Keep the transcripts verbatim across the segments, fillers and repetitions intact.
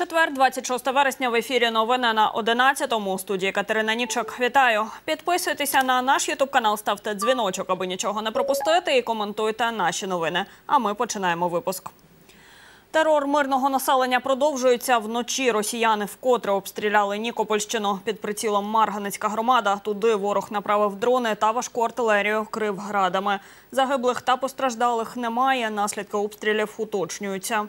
Четвер, двадцять шостого вересня, в ефірі новини на одинадцятому. У студії Катерина Нічок. Вітаю! Підписуйтеся на наш ютуб-канал, ставте дзвіночок, аби нічого не пропустити, і коментуйте наші новини. А ми починаємо випуск. Терор мирного населення продовжується. Вночі росіяни вкотре обстріляли Нікопольщину. Під прицілом Марганецька громада. Туди ворог направив дрони та важку артилерію крив градами. Загиблих та постраждалих немає. Наслідки обстрілів уточнюються.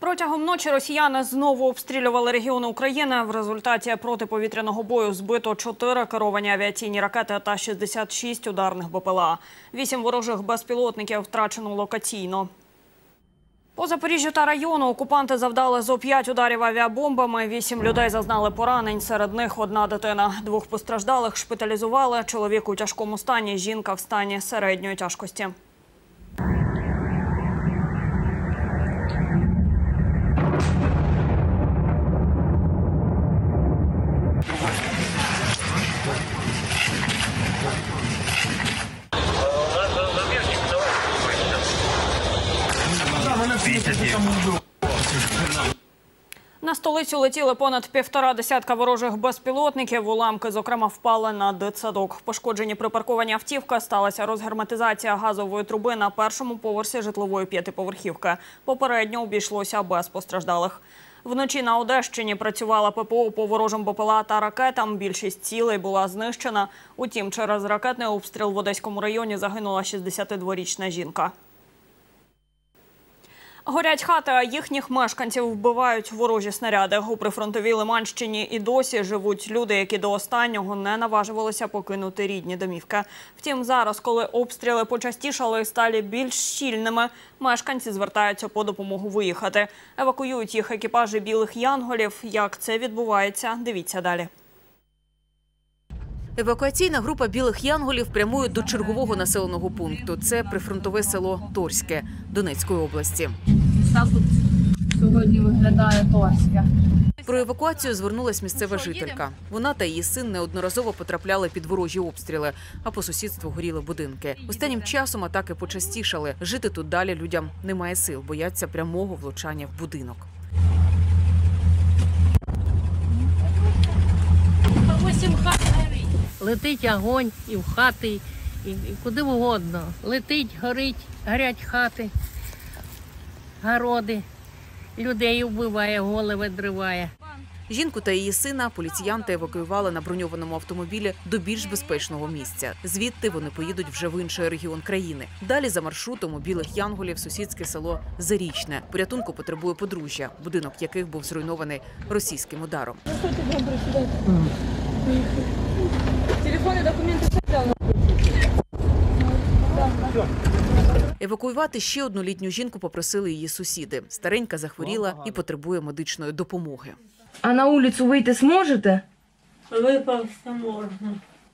Протягом ночі росіяни знову обстрілювали регіони України. В результаті протиповітряного бою збито чотири керовані авіаційні ракети та шістдесят шість ударних БПЛА. вісім ворожих безпілотників втрачено локаційно. По Запоріжжю та району окупанти завдали зо п'ять ударів авіабомбами. вісім людей зазнали поранень, серед них одна дитина. Двох постраждалих шпиталізували. Чоловік у тяжкому стані, жінка в стані середньої тяжкості. На столицю летіли понад півтора десятка ворожих безпілотників. Уламки, зокрема, впали на дитсадок. Пошкоджені припарковані автівки, сталася розгерметизація газової труби на першому поверсі житлової п'ятиповерхівки. Попередньо обійшлося без постраждалих. Вночі на Одещині працювала ППО по ворожим БПЛА та ракетам. Більшість цілей була знищена. Утім, через ракетний обстріл в Одеському районі загинула шістдесятидворічна жінка. Горять хати, а їхніх мешканців вбивають ворожі снаряди. У прифронтовій Лиманщині і досі живуть люди, які до останнього не наважувалися покинути рідні домівки. Втім, зараз, коли обстріли почастішали і стали більш щільними, мешканці звертаються по допомогу виїхати. Евакуюють їх екіпажі білих янголів. Як це відбувається, дивіться далі. Евакуаційна група «Білих янголів» прямує до чергового населеного пункту. Це прифронтове село Торське Донецької області. Так тут сьогодні виглядає Торське. Про евакуацію звернулась місцева жителька. Вона та її син неодноразово потрапляли під ворожі обстріли, а по сусідству горіли будинки. Останнім часом атаки почастішали. Жити тут далі людям немає сил, бояться прямого влучання в будинок. Летить огонь і в хати, і куди угодно. Летить, горить, горять хати, городи. Людей вбиває, голови дриває. Жінку та її сина поліціянти евакуювали на броньованому автомобілі до більш безпечного місця. Звідти вони поїдуть вже в інший регіон країни. Далі за маршрутом у «Білих янголів» сусідське село Зарічне. Порятунку потребує подружжя, будинок яких був зруйнований російським ударом. Телефони, документи, все прямо. Евакуювати ще одну літню жінку попросили її сусіди. Старенька захворіла і потребує медичної допомоги. А на вулицю вийти зможете? Випасти можна.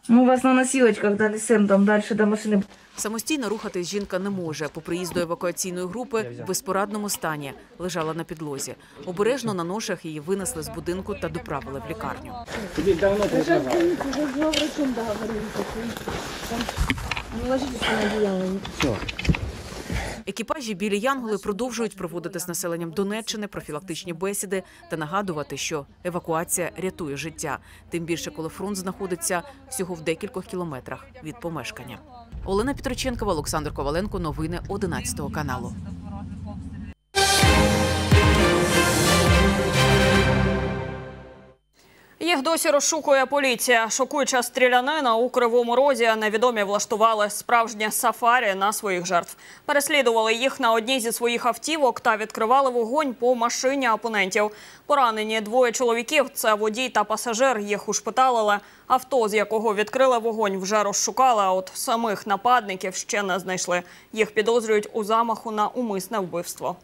Ми вас на носілочках донесемо там далі до машини. Самостійно рухатись жінка не може. По приїзду евакуаційної групи в безпорадному стані лежала на підлозі. Обережно на ношах її винесли з будинку та доправили в лікарню. Екіпажі «Білі янголи» продовжують проводити з населенням Донеччини профілактичні бесіди та нагадувати, що евакуація рятує життя. Тим більше, коли фронт знаходиться всього в декількох кілометрах від помешкання. Олена Петроченкова, Олександр Коваленко. Новини одинадцятого каналу. Їх досі розшукує поліція. Шокуюча стрілянина у Кривому Розі. Невідомі влаштували справжнє сафарі на своїх жертв. Переслідували їх на одній зі своїх автівок та відкривали вогонь по машині опонентів. Поранені двоє чоловіків – це водій та пасажир. Їх ушпиталили. Авто, з якого відкрили вогонь, вже розшукали, а от самих нападників ще не знайшли. Їх підозрюють у замаху на умисне вбивство.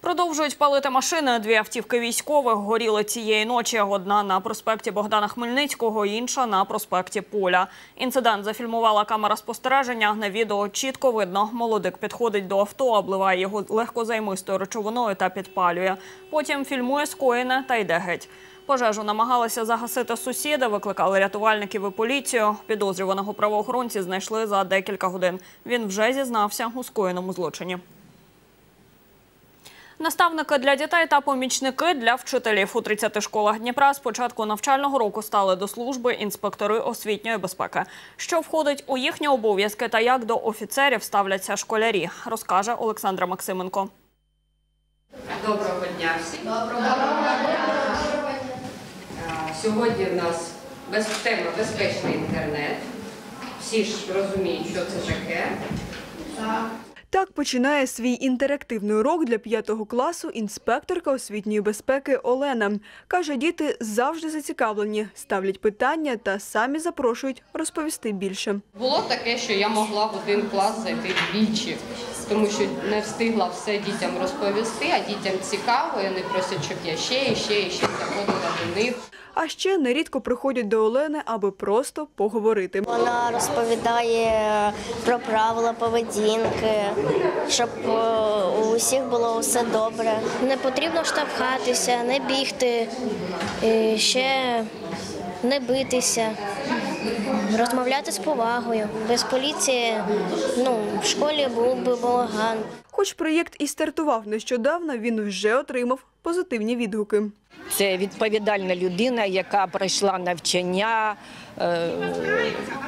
Продовжують палити машини. Дві автівки військових горіли цієї ночі. Одна на проспекті Богдана Хмельницького, інша на проспекті Поля. Інцидент зафільмувала камера спостереження. На відео чітко видно, молодик підходить до авто, обливає його легкозаймистою речовиною та підпалює. Потім фільмує скоєне та йде геть. Пожежу намагалися загасити сусіди, викликали рятувальників і поліцію. Підозрюваного правоохоронці знайшли за декілька годин. Він вже зізнався у скоєному злочині. Наставники для дітей та помічники для вчителів. У тридцяти школах Дніпра з початку навчального року стали до служби інспектори освітньої безпеки. Що входить у їхні обов'язки та як до офіцерів ставляться школярі, розкаже Олександр Максименко. Доброго дня всім. Доброго дня. Сьогодні в нас тема «Безпечний інтернет». Всі ж розуміють, що це таке. Так. Так починає свій інтерактивний урок для п'ятого класу інспекторка освітньої безпеки Олена. Каже, діти завжди зацікавлені, ставлять питання та самі запрошують розповісти більше. Було таке, що я могла в один клас зайти двічі, тому що не встигла все дітям розповісти, а дітям цікаво, і вони просять, щоб я ще, і ще, і ще заходила до них. А ще нерідко приходять до Олени, аби просто поговорити. Вона розповідає про правила поведінки, щоб у усіх було все добре. Не потрібно штовхатися, не бігти, ще не битися, розмовляти з повагою. Без поліції, ну, в школі був би балаган. Хоч проєкт і стартував нещодавно, він вже отримав позитивні відгуки. Це відповідальна людина, яка пройшла навчання е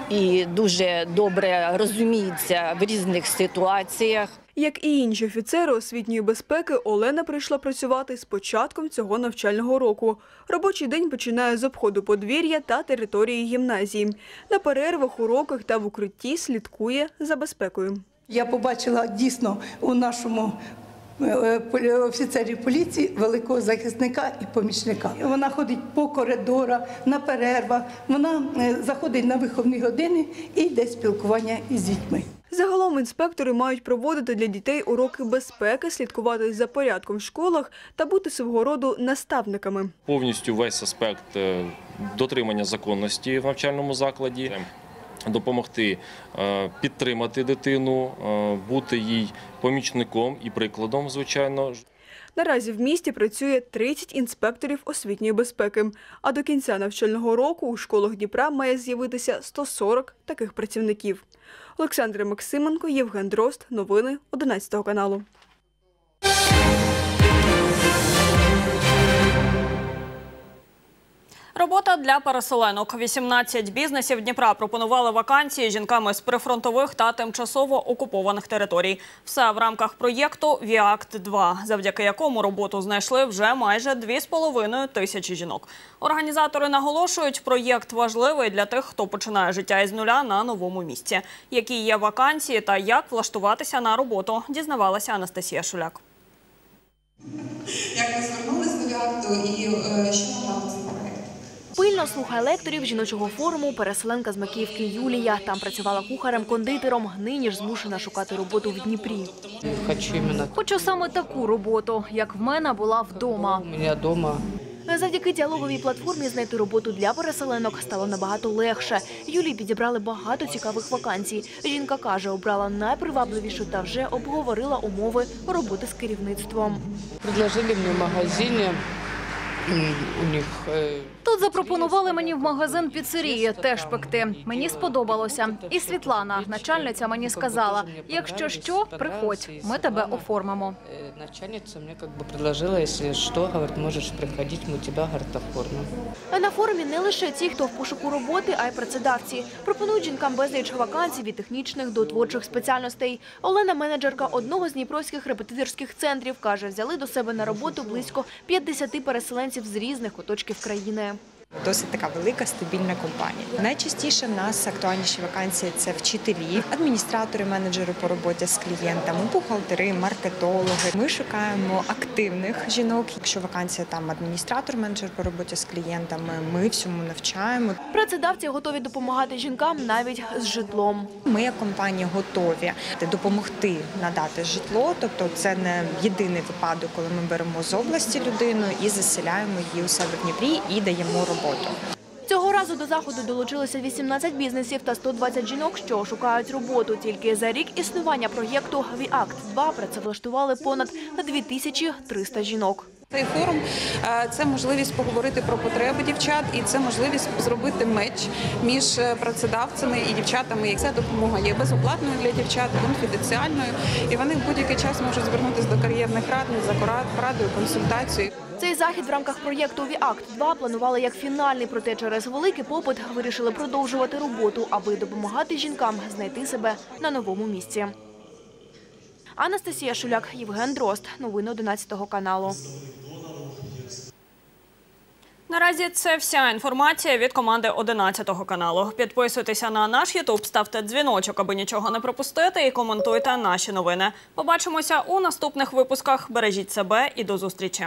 і дуже добре розуміється в різних ситуаціях. Як і інші офіцери освітньої безпеки, Олена прийшла працювати з початком цього навчального року. Робочий день починає з обходу подвір'я та території гімназії. На перервах, уроках та в укритті слідкує за безпекою. Я побачила дійсно у нашому офіцерів поліції великого захисника і помічника. Вона ходить по коридорах, на перервах, вона заходить на виховні години і йде спілкування із дітьми. Загалом інспектори мають проводити для дітей уроки безпеки, слідкувати за порядком в школах та бути свого роду наставниками. Повністю весь аспект дотримання законності в навчальному закладі, допомогти підтримати дитину, бути їй помічником і прикладом, звичайно. Наразі в місті працює тридцять інспекторів освітньої безпеки. А до кінця навчального року у школах Дніпра має з'явитися сто сорок таких працівників. Олександра Максименко, Євген Дрозд. Новини одинадцятого каналу. Робота для переселенок. вісімнадцять бізнесів Дніпра пропонували вакансії жінкам з прифронтових та тимчасово окупованих територій. Все в рамках проєкту «Віакт два», завдяки якому роботу знайшли вже майже дві з половиною тисячі жінок. Організатори наголошують, проєкт важливий для тих, хто починає життя із нуля на новому місці. Які є вакансії та як влаштуватися на роботу, дізнавалася Анастасія Шуляк. Як ми звернулися до «Віакту» і що нам робити? Пильно слухає лекторів жіночого форуму переселенка з Макіївки Юлія. Там працювала кухарем-кондитером, нині ж змушена шукати роботу в Дніпрі. Хочу саме таку роботу, як в мене була вдома. Завдяки діалоговій платформі знайти роботу для переселенок стало набагато легше. Юлії підібрали багато цікавих вакансій. Жінка каже, обрала найпривабливішу та вже обговорила умови роботи з керівництвом. Предложили в магазині. Тут запропонували мені в магазин піцерії теж пекти. Мені сподобалося. І Світлана, начальниця, мені сказала, якщо що, приходь, ми тебе оформимо. Начальниця мені пропонувала, якщо що, можеш приходити, ми тебе оформимо. На форумі не лише ті, хто в пошуку роботи, а й працедавці. Пропонують жінкам безліч вакансій від технічних до творчих спеціальностей. Олена, менеджерка одного з дніпровських репетиторських центрів, каже, взяли до себе на роботу близько п'ятдесяти переселенців з різних куточків країни. Досить така велика, стабільна компанія. Найчастіше в нас актуальніші вакансії – це вчителі, адміністратори, менеджери по роботі з клієнтами, бухгалтери, маркетологи. Ми шукаємо активних жінок. Якщо вакансія там адміністратор, менеджер по роботі з клієнтами, ми всьому навчаємо. Працедавці готові допомагати жінкам навіть з житлом. Ми як компанія готові допомогти надати житло, тобто це не єдиний випадок, коли ми беремо з області людину і заселяємо її у себе в Дніпрі і даємо роботу. Цього разу до заходу долучилися вісімнадцять бізнесів та сто двадцять жінок, що шукають роботу. Тільки за рік існування проєкту «Віакт два» працевлаштували понад дві тисячі триста жінок. Цей форум – це можливість поговорити про потреби дівчат і це можливість зробити меч між працедавцями і дівчатами. Ця допомога є безоплатною для дівчат, конфіденціальною, і вони в будь-який час можуть звернутися до кар'єрних радниць за порадою, консультацією. Цей захід в рамках проєкту «Віакт два» планували як фінальний, проте через великий попит вирішили продовжувати роботу, аби допомагати жінкам знайти себе на новому місці. Анастасія Шуляк, Євген Дрозд. Новини одинадцятого каналу. Наразі це вся інформація від команди одинадцятого каналу. Підписуйтеся на наш ютуб, ставте дзвіночок, аби нічого не пропустити, і коментуйте наші новини. Побачимося у наступних випусках. Бережіть себе і до зустрічі.